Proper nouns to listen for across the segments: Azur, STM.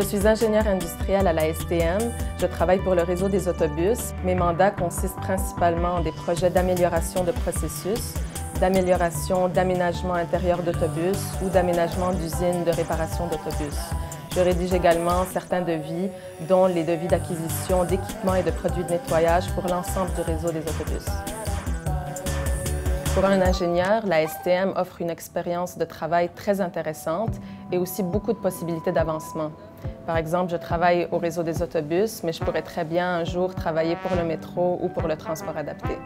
Je suis ingénieure industrielle à la STM. Je travaille pour le réseau des autobus. Mes mandats consistent principalement en des projets d'amélioration de processus, d'amélioration d'aménagement intérieur d'autobus ou d'aménagement d'usines de réparation d'autobus. Je rédige également certains devis, dont les devis d'acquisition d'équipements et de produits de nettoyage pour l'ensemble du réseau des autobus. Pour un ingénieur, la STM offre une expérience de travail très intéressante et aussi beaucoup de possibilités d'avancement. Par exemple, je travaille au réseau des autobus, mais je pourrais très bien un jour travailler pour le métro ou pour le transport adapté.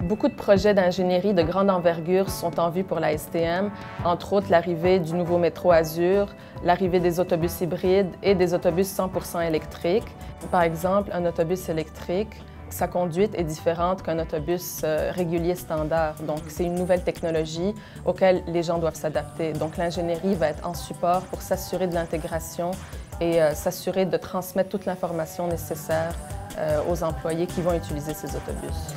Beaucoup de projets d'ingénierie de grande envergure sont en vue pour la STM, entre autres l'arrivée du nouveau métro Azur, l'arrivée des autobus hybrides et des autobus 100% électriques. Par exemple, un autobus électrique, sa conduite est différente qu'un autobus régulier standard. Donc, c'est une nouvelle technologie auquel les gens doivent s'adapter. Donc, l'ingénierie va être en support pour s'assurer de l'intégration et s'assurer de transmettre toute l'information nécessaire aux employés qui vont utiliser ces autobus.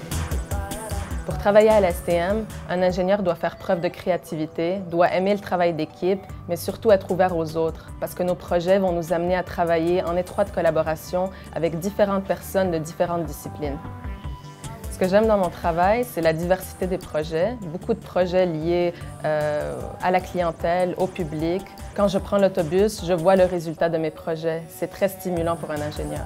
Pour travailler à la STM, un ingénieur doit faire preuve de créativité, doit aimer le travail d'équipe, mais surtout être ouvert aux autres, parce que nos projets vont nous amener à travailler en étroite collaboration avec différentes personnes de différentes disciplines. Ce que j'aime dans mon travail, c'est la diversité des projets, beaucoup de projets liés à la clientèle, au public. Quand je prends l'autobus, je vois le résultat de mes projets. C'est très stimulant pour un ingénieur.